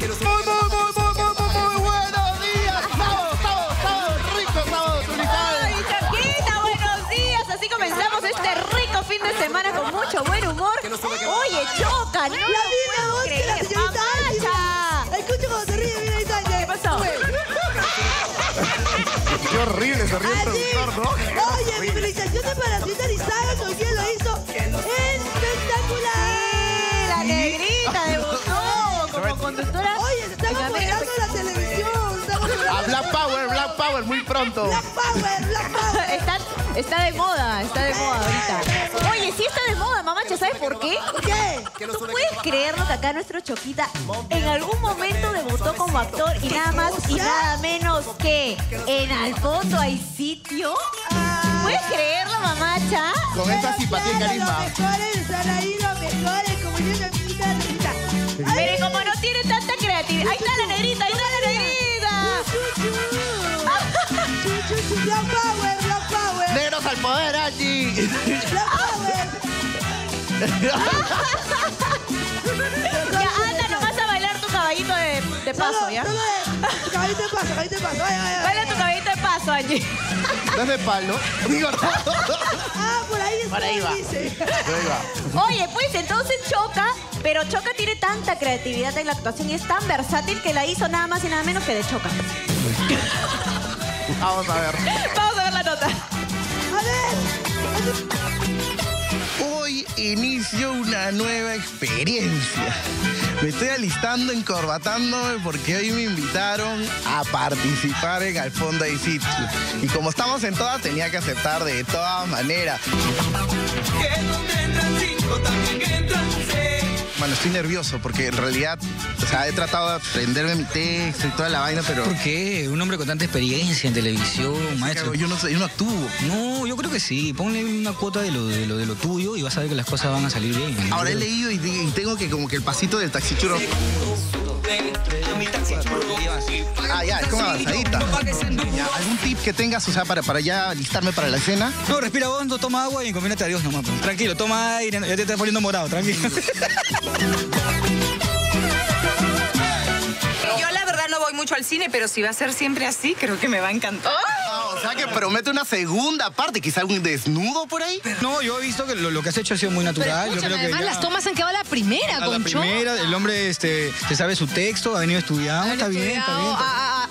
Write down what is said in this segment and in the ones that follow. asqueroso. Muy, muy, muy, muy, muy, muy buenos días. Sábado, rico sábado, Tulipán. Ay, Chaquita, buenos días. Así comenzamos este rico fin de semana con mucho buen humor. Oye, Choca, no lo puedo creer. Escucha cómo se ríe, mira, Italia. ¿Qué pasó? Qué horrible se ríe el productor, ¿no? Oye, mi felicitación es para Tita Lizaga, con quien lo hizo espectacular. La negrita debutó como conductora. Oye, se está modelando la televisión. Black Power, Black Power, muy pronto. Black Power, Black Power. Está de moda ahorita. Oye, sí está de moda, mamacha, ¿sabes por qué? ¿Qué? ¿Tú puedes creerlo que acá nuestro Choquita en algún momento debutó como actor y nada más y nada menos que en Al Fondo Hay Sitio? ¿Puedes creerlo, mamacha? Con esta simpatía y carisma. Los mejores están ahí, los mejores, como yo me pinta la negrita. Pero como no tiene tanta creatividad. Ahí está la negrita, ahí está la negrita. Black Power, Black Power. Negros al poder allí. Black Power. Ya anda nomás a bailar tu caballito de paso, ¿ya? Caballito de paso, caballito de paso. Baila tu caballito de paso allí. Dame palo. Ah, por ahí está. Por ahí va. Oye, pues entonces Choca. Pero Choca tiene tanta creatividad en la actuación y es tan versátil que la hizo nada más y nada menos que de Choca. Vamos a ver. Vamos a ver la nota. A ver. Hoy inicio una nueva experiencia. Me estoy alistando, encorbatándome, porque hoy me invitaron a participar en Al Fondo Hay Sitio. Y como estamos en todas, tenía que aceptar de todas maneras. Que donde entran cinco, también entran seis. Bueno, estoy nervioso porque en realidad, o sea, he tratado de aprenderme mi texto y toda la vaina, pero... ¿Por qué? Un hombre con tanta experiencia en televisión, maestro. Yo no sé, yo no actúo. No, yo creo que sí. Ponle una cuota de lo tuyo y vas a ver que las cosas van a salir bien. Ahora he leído y tengo que como que el pasito del taxichurro. Ah, ya, es como avanzadita. ¿Algún tip que tengas, o sea, para ya listarme para la escena? No, respira hondo, toma agua y encomínate a Dios nomás. Tranquilo, toma aire, ya te estás poniendo morado, tranquilo. Yo la verdad no voy mucho al cine, pero si va a ser siempre así, creo que me va a encantar. Oh, o sea que promete una segunda parte, quizá algún desnudo por ahí. No, yo he visto que lo que has hecho ha sido muy natural. Pero yo creo que además ya... las tomas han quedado a la primera, a con Choca. La primera, el hombre se sabe su texto, ha venido estudiado, está bien.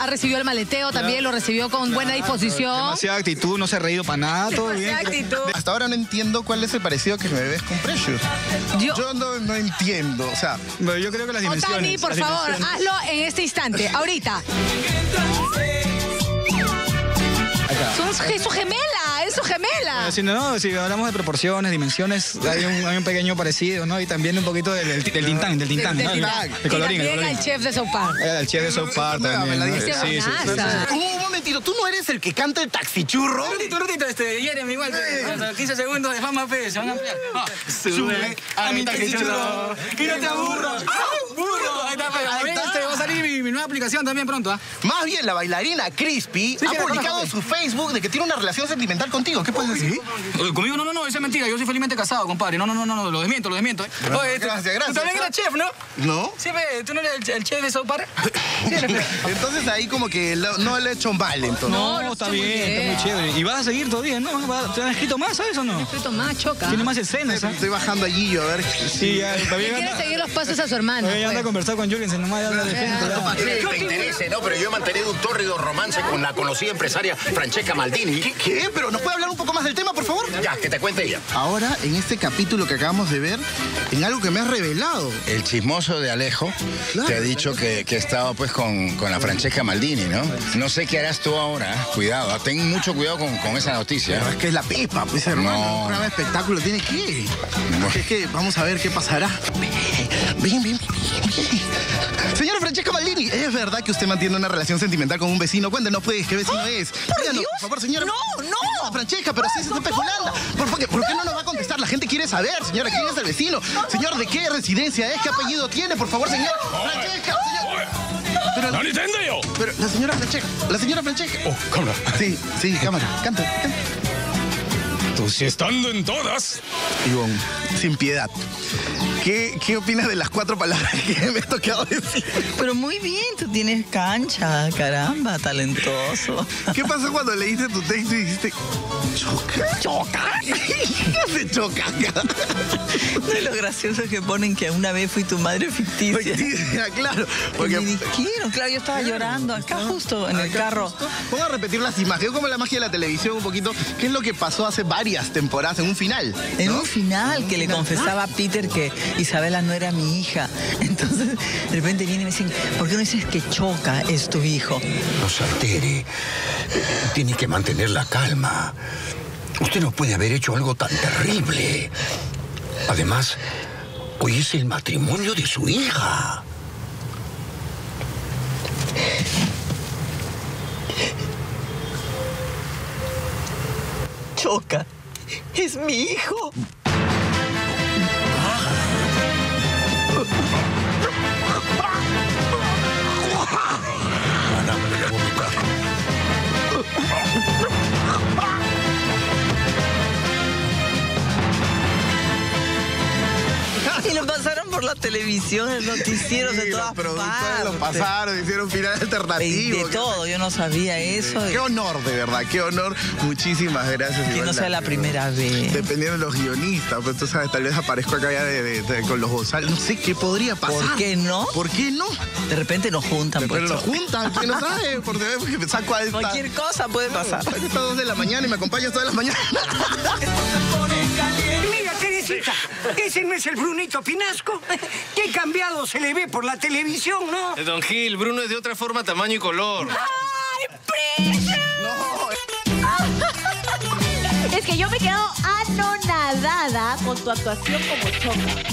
Ha recibido el maleteo también, lo recibió con buena disposición. Demasiada actitud, no se ha reído para nada, todo bien. Actitud. Hasta ahora no entiendo cuál es el parecido que me ves con Precious. Yo no entiendo, o sea... Yo creo que las dimensiones... Otani, por favor, hazlo en este instante, ahorita. Es su gemela, es su gemela. Si hablamos de proporciones, dimensiones, hay un pequeño parecido, ¿no? Y también un poquito del tintán, el colorín. El chef de South Park. El chef de South Park también. Sí. Un momentito, ¿tú no eres el que canta el taxichurro? Un ratito, Jeremy, igual, 15 segundos de fama, fe, se van a ampliar. Sube a mi taxichurro, que no te aburro. ¡Burro! Ahí está, va a salir mi nueva aplicación también pronto, ¿ah? Más bien, la bailarina Crispy ha publicado en su Facebook de que tiene una relación sentimental contigo. ¿Qué puedes decir? Conmigo no, esa es mentira. Yo soy felizmente casado, compadre. No, lo desmiento. Oye, gracias. Tú también eres chef, ¿no? No. Sí, ¿tú no eres el chef de South Park? Entonces ahí como que no le he hecho mal, entonces. No, está bien, está muy chévere. Y vas a seguir todavía, ¿no? ¿Te han escrito más, sabes o no? Te han escrito más, Choca. Tiene más escenas, ¿sabes? Estoy bajando allí yo, a ver. Sí, también quiere seguir los pasos a su hermano. Ya anda a conversar con Julian, nomás ya habla de pinto. Te interese, ¿no? Pero yo he mantenido un tórrido romance con la conocida empresaria Francesca Maldini. ¿Qué? ¿Pero nos puede hablar un poco más del tema, por favor? Ya, que te cuente ella. Ahora, en este capítulo que acabamos de ver, en algo que me has revelado. El chismoso de Alejo te ha dicho que he estado, pues, con la Francesca Maldini, ¿no? No sé qué harás tú ahora. Cuidado, ten mucho cuidado con esa noticia. Pero es que es la pipa, pues, hermano. Un gran espectáculo tiene que ir. Es que vamos a ver qué pasará. Bien. Señora Francesca Maldini, ¿es verdad que usted mantiene una relación sentimental con un vecino? Cuéntenos, pues, ¿qué vecino es? Díganos, por favor, señora. No, Francesca, pero sí se está especulando. ¿Por qué no nos va a contestar? La gente quiere saber, señora, ¿quién es el vecino? Señor, ¿de qué residencia es? ¿Qué apellido tiene? Por favor, señor. Francesca, señor. ¡No entiendo yo! Pero la señora Francesca. Oh, cámara. Sí, cámara. Canta. estatus y estando en todas. Ivonne, sin piedad. ¿Qué opinas de las 4 palabras que me he tocado decir? Pero muy bien, tú tienes cancha, caramba, talentoso. ¿Qué pasó cuando leíste tu texto y dijiste, choca? ¿Choca? Se choca. No es lo gracioso que ponen que una vez fui tu madre ficticia. Ficticia, claro. Porque... claro, yo estaba llorando acá justo en el carro. Vamos a repetir las imágenes, como la magia de la televisión un poquito. ¿Qué es lo que pasó hace varias temporadas en un final? ¿No? En un final que le confesaba a Peter que Isabela no era mi hija. Entonces, de repente viene y me dicen, ¿por qué no dices que Choca es tu hijo? No se altere. Tiene que mantener la calma. Usted no puede haber hecho algo tan terrible. Además, hoy es el matrimonio de su hija. Choca es mi hijo. Y lo pasaron por la televisión, el noticiero, sí, de todas partes. Lo pasaron, hicieron final alternativo. De todo, yo no sabía eso. Qué honor, de verdad, qué honor. Muchísimas gracias. Que no sea la primera vez. Dependiendo de los guionistas, pues tú sabes, tal vez aparezco acá ya con los González. No sé qué podría pasar. ¿Por qué no? ¿Por qué no? De repente nos juntan. Pero nos juntan, ¿quién no sabe? Porque saco a esta... Cualquier cosa puede pasar. Saco a 2 de la mañana y me acompañas todas las mañanas. Mira, Teresita, ese no es el Brunito Pinasco. Qué cambiado se le ve por la televisión, ¿no? Don Gil, Bruno es de otra forma, tamaño y color. ¡Ay, prisa! No. Es que yo me he quedado anonadada con tu actuación como Choca.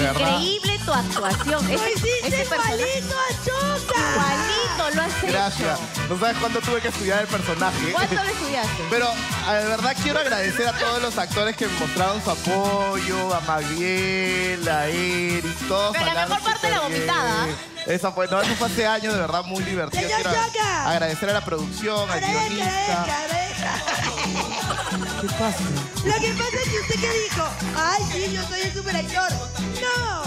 Increíble tu actuación. ¡Lo hiciste igualito a Choca! ¡Igualito lo has hecho! Gracias. No sabes cuánto tuve que estudiar el personaje. ¿Cuánto lo estudiaste? Pero, de verdad, quiero agradecer a todos los actores que mostraron su apoyo, a Maguiel, a Erick, todos. Pero la mejor parte de la vomitada. Eso fue, no, eso fue hace años, de verdad, muy divertido. Quiero agradecer a la producción, al guionista. ¿Qué pasa? Lo que pasa es que usted que dijo, ay, sí, yo soy el superactor. No,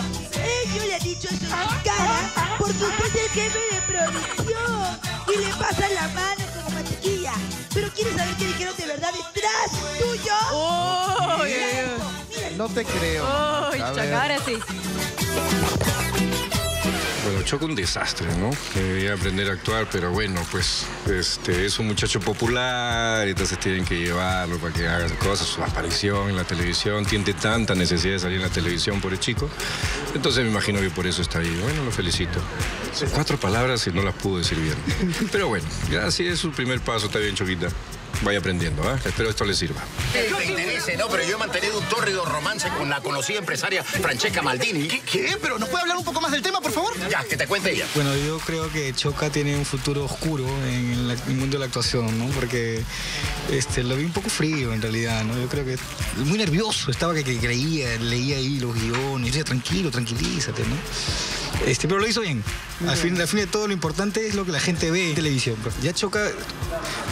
ellos le han dicho eso en su cara, porque usted es el jefe de producción y le pasa la mano como mantequilla. Pero ¿quieres saber qué dijeron de verdad detrás tuyo? Oh, yeah. No te creo. Oh, Choca, ahora sí. Bueno, Choca un desastre, ¿no? Debía aprender a actuar, pero bueno, pues es un muchacho popular, entonces tienen que llevarlo para que haga cosas, su aparición en la televisión, tiene tanta necesidad de salir en la televisión por el chico, entonces me imagino que por eso está ahí. Bueno, lo felicito. Son 4 palabras y no las pudo decir bien. Pero bueno, ya así es su primer paso, está bien, Choquita. Vaya aprendiendo, ¿eh? Espero esto le sirva. Te interese, ¿no? Pero yo he mantenido un tórrido romance con la conocida empresaria Francesca Maldini. ¿Qué? ¿Pero nos puede hablar un poco más del tema, por favor? Ya, que te cuente ella. Bueno, yo creo que Choca tiene un futuro oscuro en el mundo de la actuación, ¿no? Porque lo vi un poco frío, en realidad, ¿no? Yo creo que muy nervioso estaba, que creía, leía ahí los guiones. Yo decía, tranquilo, tranquilízate, ¿no? Pero lo hizo bien. Al fin de todo, lo importante es lo que la gente ve en televisión. Ya Choca,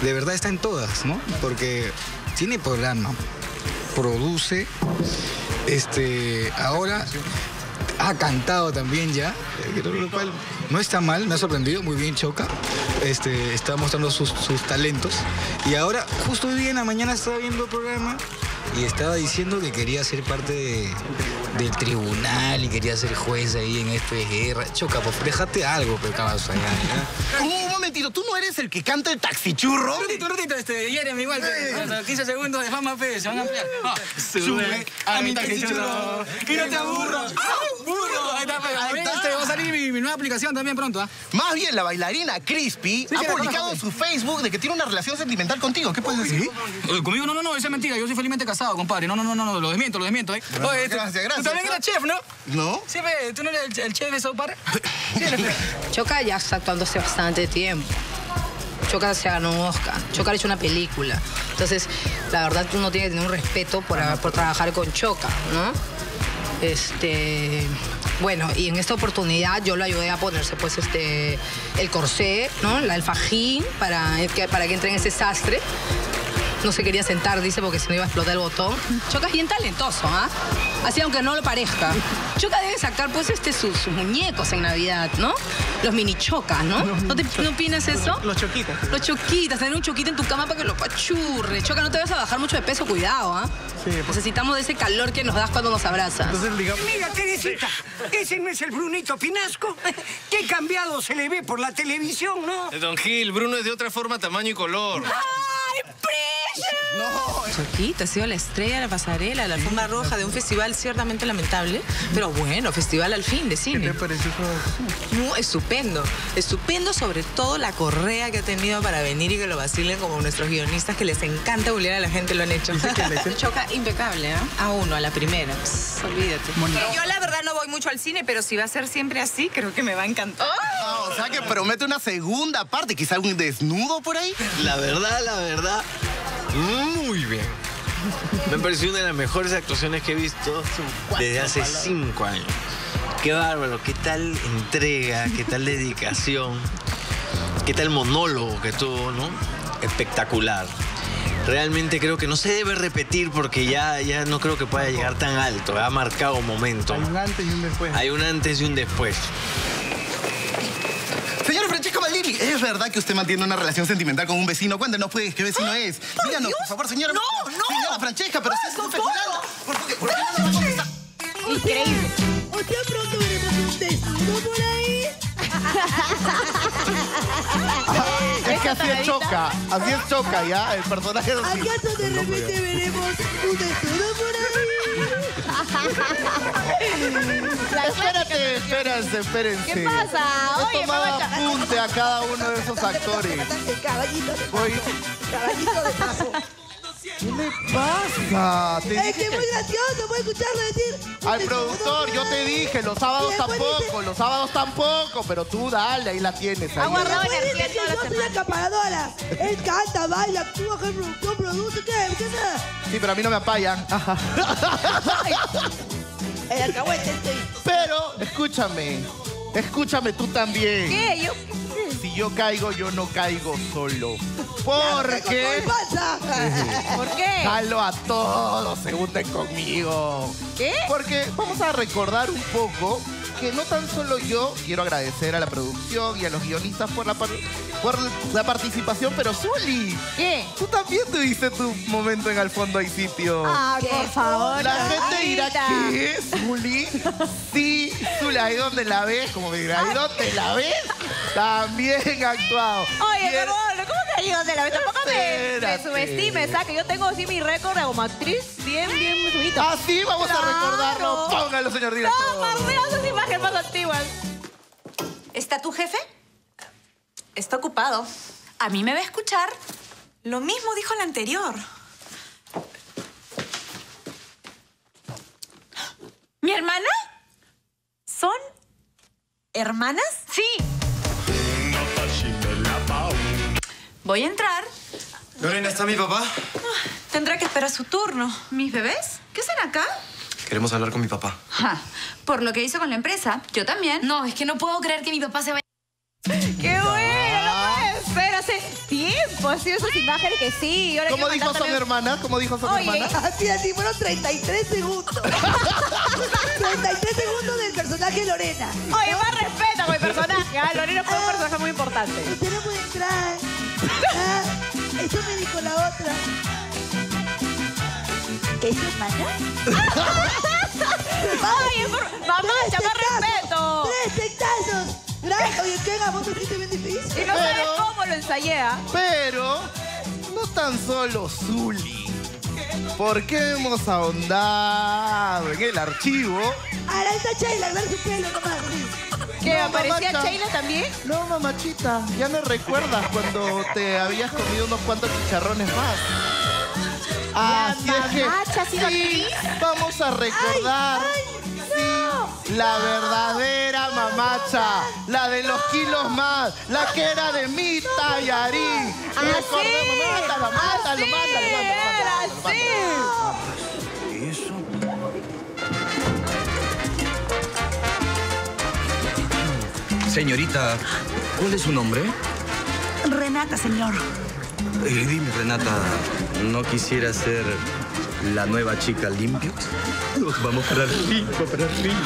de verdad, está en todas, ¿no? Porque tiene programa, produce, ahora ha cantado también ya, lo cual no está mal, me ha sorprendido, muy bien Choca. Está mostrando sus talentos. Y ahora, justo hoy día en la mañana estaba viendo el programa y estaba diciendo que quería ser parte del tribunal y quería ser juez ahí en Esto es Guerra. Choca, pues déjate algo, pero caballo allá. Un momentito, ¿tú no eres el que canta el taxichurro? Un ratito, Jeremy, igual, pero 15 segundos de fama, fe, se van a ampliar. Sube a mi taxichurro, que no te aburro. ¡Burro! Ahí está, va a salir mi nueva aplicación también pronto, ¿ah? Más bien, la bailarina Crispy ha publicado en su Facebook de que tiene una relación sentimental contigo. ¿Qué puedes decir? Conmigo no, esa es mentira. Yo soy felizmente casado, compadre. No, lo desmiento, ¿eh? Oye, gracias. Tú también eras chef, ¿no? ¿No? Sí, ¿tú no eres el chef de South Park? Sí, Choca ya está actuando hace bastante tiempo. Choca se ganó un Oscar. Choca ha hecho una película. Entonces, la verdad, uno tiene que tener un respeto por trabajar con Choca, ¿no? Bueno, y en esta oportunidad yo lo ayudé a ponerse, pues, el corsé, ¿no? El fajín, para que entre en ese sastre. no se quería sentar, dice, porque si no iba a explotar el botón. Choca es bien talentoso, ¿ah? Así aunque no lo parezca. Choca debe sacar, pues, sus muñecos en Navidad, ¿no? Los mini chocas, ¿no? ¿No opinas eso? Los choquitas. Los choquitas, tener un choquita en tu cama para que lo pachurre. Choca, no te vas a bajar mucho de peso, cuidado, ¿ah? Sí, pues. Necesitamos de ese calor que nos das cuando nos abrazas. Entonces, digamos... Mira, Teresita, ese no es el Brunito Pinasco. Qué cambiado se le ve por la televisión, ¿no? Don Gil, Bruno es de otra forma, tamaño y color. ¡Ay, Precious! No. Choquita ha sido la estrella de la pasarela, la alfombra roja de un festival ciertamente lamentable, pero bueno, festival al fin de cine. ¿Qué te pareció? No, estupendo. Estupendo, sobre todo la correa que ha tenido para venir y que lo vacilen como nuestros guionistas que les encanta bullear a la gente, lo han hecho. Choca impecable, ¿eh? A uno, a la primera. Pss, olvídate. Bueno. Yo la verdad no voy mucho al cine, pero si va a ser siempre así, creo que me va a encantar. Oh, o sea que promete una segunda parte, quizá un desnudo por ahí. La verdad. Muy bien. Me pareció una de las mejores actuaciones que he visto desde hace 5 años. Qué bárbaro, qué tal entrega, qué tal dedicación, qué tal monólogo que tuvo, ¿no? Espectacular. Realmente creo que no se debe repetir porque ya no creo que pueda llegar tan alto. Ha marcado un momento. Hay un antes y un después. Hay un antes y un después. Señor Francesca Maldini, ¿es verdad que usted mantiene una relación sentimental con un vecino? Cuéntenos, pues, ¿qué vecino es? Díganos, por favor, señora. ¡No! Señora Francesca, pero usted es un festival. ¿Por qué? Increíble. O sea, pronto veremos un desnudo por ahí. Es que así es Choca, ¿ya? El personaje... ¿Acaso de repente veremos un desnudo por ahí? Espérense. ¿Qué pasa? Oye, he tomado apunte a cada uno de esos actores. Caballito de paso. ¿Qué le pasa? Es que es muy gracioso, voy a escucharlo decir... Al productor, yo te dije, los sábados tampoco, pero tú dale, ahí la tienes. Ha guardado energía toda la semana. Yo soy acaparadora. Él canta, baila, actúa, produce, ¿qué es nada? Sí, pero a mí no me apayan. El alcahuete estoy. Pero, escúchame tú también. ¿Qué? ¿Yo? Si yo caigo, yo no caigo solo. Porque... ¿Por qué? Jalo a todos, se hunden conmigo. ¿Qué? Porque vamos a recordar un poco que no tan solo yo quiero agradecer a la producción y a los guionistas por la participación, pero Sully, ¿qué? Tú también tuviste tu momento en Al fondo hay sitio. Ah, por favor. La gente dirá, ¿qué es, Sully? Sí, Sully, ahí donde la ves, como me dirá, ahí donde la ves, también ha actuado. Oye, pero ¿cómo te digo donde la ves? Tampoco me subestimes, ¿sabes? Que yo tengo así mi récord como actriz bien subito. Ah, sí, vamos a recordarlo. Póngalo, señor director. No, Marcelo, esas imágenes más antiguas. ¿Está tu jefe? Está ocupado. A mí me va a escuchar. Lo mismo dijo el anterior. ¿Mi hermana? ¿Son hermanas? Sí. Voy a entrar. Lorena, ¿está mi papá? Tendrá que esperar su turno. ¿Mis bebés? ¿Qué hacen acá? Queremos hablar con mi papá. Ja. Por lo que hizo con la empresa, yo también. No, es que no puedo creer que mi papá se vaya. ¡Qué bueno! ¡No puede ser! Hace tiempo ha sido esas imágenes que sí. ¿Cómo dijo su hermana? Así fueron 33 segundos. 33 segundos del personaje de Lorena. Oye, más respeto con el personaje. ¿Ah? Lorena fue un personaje muy importante. Usted no puede entrar. Ah, eso me dijo la otra. ¿Qué es hermana? Oye, vamos a llamar respeto. 3 hectáreas. Oye, ¿qué hagamos? ¿Por qué te ven difícil? Y no sabes cómo lo ensayé. Pero no tan solo Sully. Porque hemos ahondado en el archivo. Ahora está Sheila, dar su pelo nomás. ¿Qué? No, ¿aparecía Sheila también? No, mamachita, ya me recuerdas cuando te habías comido unos cuantos chicharrones más. Así es que sí, vamos a recordar la verdadera mamacha, la de los kilos más, la que era de mi tallarín. Recordemos, mátalo. Eso. Señorita, ¿cuál es su nombre? Renata, señor. Dime, Renata, ¿no quisiera ser la nueva chica limpio? Nos vamos para arriba, para arriba.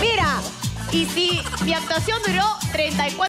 Mira, y si mi actuación duró 34...